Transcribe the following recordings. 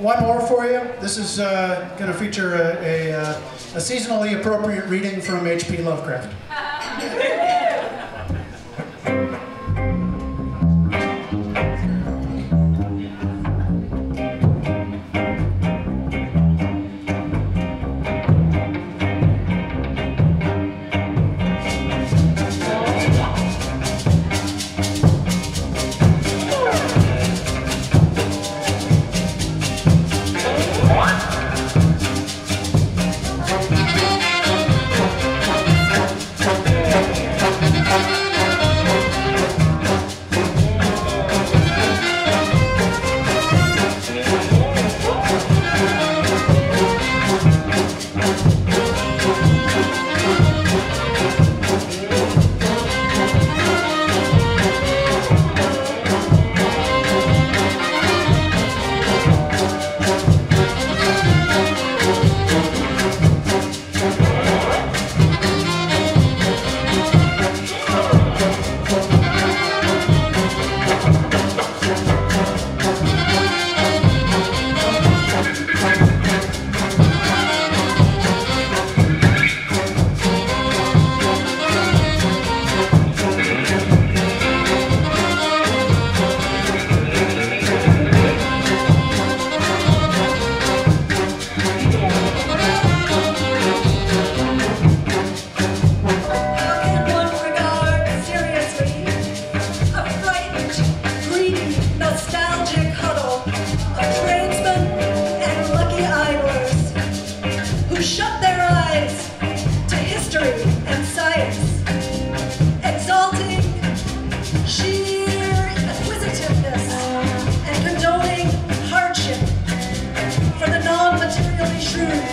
One more for you. This is going to feature a seasonally appropriate reading from H. P. Lovecraft. Shut their eyes to history and science, exalting sheer acquisitiveness and condoning hardship for the non-materially shrewd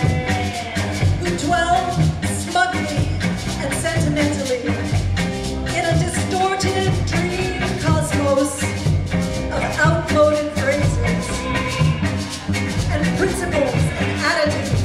who dwell smugly and sentimentally in a distorted dream cosmos of outmoded phrases and principles and attitudes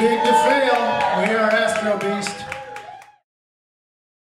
to fail.